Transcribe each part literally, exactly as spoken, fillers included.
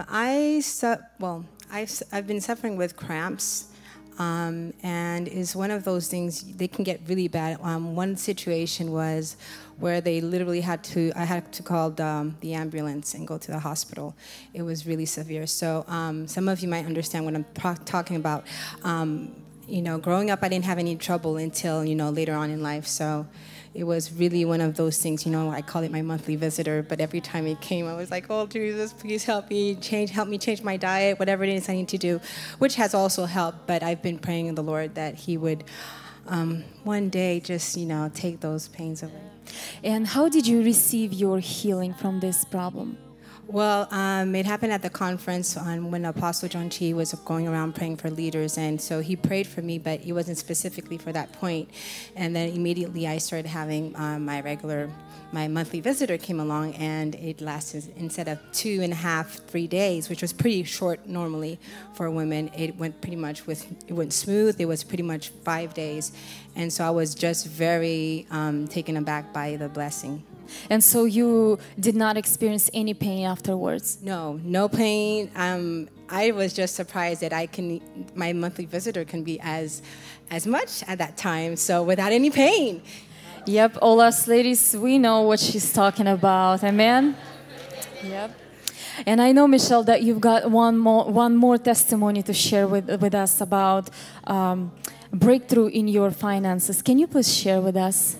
Um, I su well, I've, I've been suffering with cramps, um, and it's one of those things, they can get really bad. Um, one situation was where they literally had to, I had to call the, um, the ambulance and go to the hospital. It was really severe. So um, some of you might understand what I'm talking about. Um, you know, growing up, I didn't have any trouble until, you know, later on in life. So it was really one of those things, you know, I call it my monthly visitor, but every time it came, I was like, oh, Jesus, please help me change, help me change my diet, whatever it is I need to do, which has also helped. But I've been praying in the Lord that he would um, one day just, you know, take those pains away. And how did you receive your healing from this problem? Well, um, it happened at the conference on when Apostle John Chi was going around praying for leaders. And so he prayed for me, but it wasn't specifically for that point. And then immediately I started having um, my regular, my monthly visitor came along, and it lasted, instead of two and a half, three days, which was pretty short normally for women. It went pretty much with, it went smooth. It was pretty much five days. And so I was just very um, taken aback by the blessing. And so you did not experience any pain afterwards? No, no pain. Um, I was just surprised that I can, my monthly visitor can be as, as much at that time, so without any pain. Yep, all us ladies, we know what she's talking about. Amen? Yep. And I know, Michelle, that you've got one more, one more testimony to share with, with us about um, breakthrough in your finances. Can you please share with us?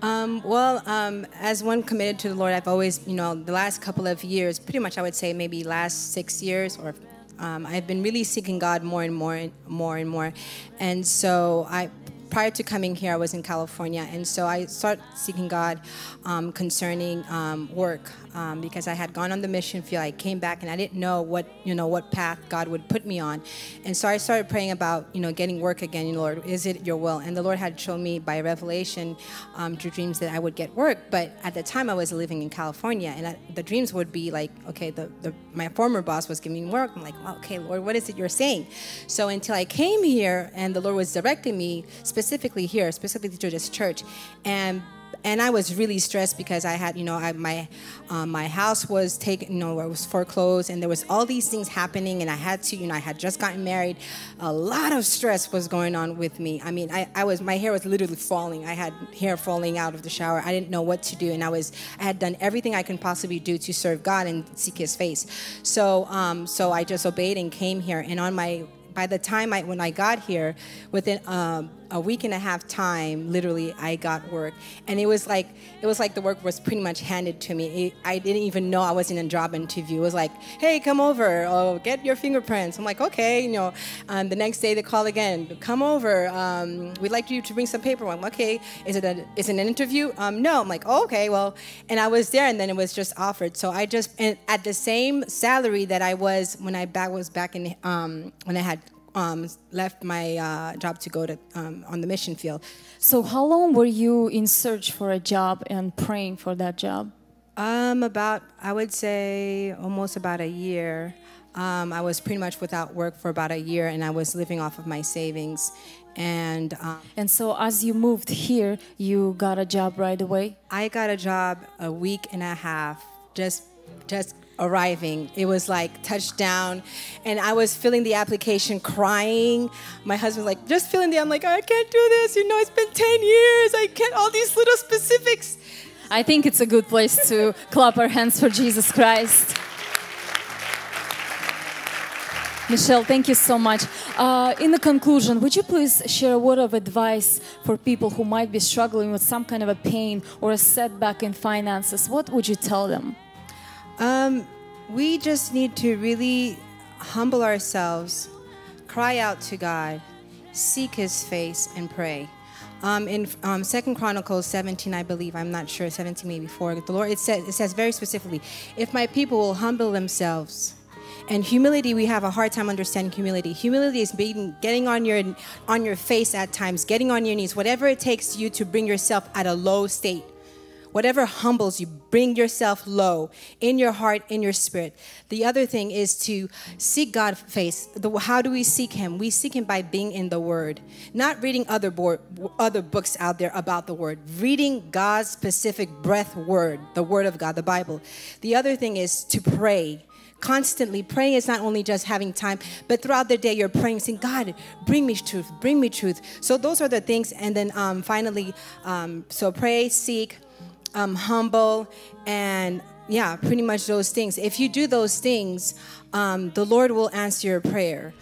Um, well, um, as one committed to the Lord, I've always, you know, the last couple of years, pretty much I would say maybe last six years or um, I've been really seeking God more and more and more and more. And so I, prior to coming here, I was in California. And so I started seeking God um, concerning um, work um, because I had gone on the mission field. I came back and I didn't know what, you know, what path God would put me on. And so I started praying about, you know, getting work again. You know, Lord, is it your will? And the Lord had shown me by revelation um, through dreams that I would get work. But at the time I was living in California, and I, the dreams would be like, okay, the, the, my former boss was giving me work. I'm like, well, okay, Lord, what is it you're saying? So until I came here and the Lord was directing me specifically here, specifically to this church, and and I was really stressed because I had, you know, I, my uh, my house was taken, you know, it was foreclosed, and there was all these things happening, and I had to, you know, I had just gotten married. A lot of stress was going on with me. I mean, I, I was, my hair was literally falling. I had hair falling out of the shower. I didn't know what to do, and I was, I had done everything I can possibly do to serve God and seek His face. So, um, so I just obeyed and came here, and on my. By the time I, when I got here, within um, a week and a half time, literally, I got work, and it was like it was like the work was pretty much handed to me. It, I didn't even know I was in a job interview. It was like, "Hey, come over. Oh, get your fingerprints." I'm like, "Okay," you know. Um, the next day they call again, "Come over. Um, we'd like you to bring some paperwork." I'm like, "Okay, is it a, is it an interview?" Um, no. I'm like, "Oh, okay, well," and I was there, and then it was just offered. So I just and at the same salary that I was when I back was back in um, when I had. Um, left my uh, job to go to um, on the mission field. So how long were you in search for a job and praying for that job? Um, about, I would say almost about a year. Um, I was pretty much without work for about a year, and I was living off of my savings. And um, and so as you moved here, you got a job right away? I got a job a week and a half, just just arriving. It was like touchdown, and I was filling the application, crying. My husband was like, just filling the, I'm like, I can't do this. You know, it's been ten years. I can't, all these little specifics. I think it's a good place to clap our hands for Jesus Christ. Michelle, thank you so much. Uh, in the conclusion, would you please share a word of advice for people who might be struggling with some kind of a pain or a setback in finances? What would you tell them? Um, we just need to really humble ourselves, cry out to God, seek His face, and pray. Um, in um, Second Chronicles seventeen, I believe, I'm not sure, seventeen maybe four, the Lord, it says, it says very specifically, if my people will humble themselves. And humility, we have a hard time understanding humility. Humility is being, getting on your, on your face at times, getting on your knees, whatever it takes you to bring yourself at a low state. Whatever humbles you, bring yourself low in your heart, in your spirit. The other thing is to seek God's face. The, how do we seek Him? We seek Him by being in the Word, not reading other, board, other books out there about the Word, reading God's specific breath Word, the Word of God, the Bible. The other thing is to pray. Constantly praying is not only just having time, but throughout the day you're praying, saying, God, bring me truth, bring me truth. So those are the things. And then um, finally, um, so pray, seek, um, humble, and yeah, pretty much those things. If you do those things, um, the Lord will answer your prayer.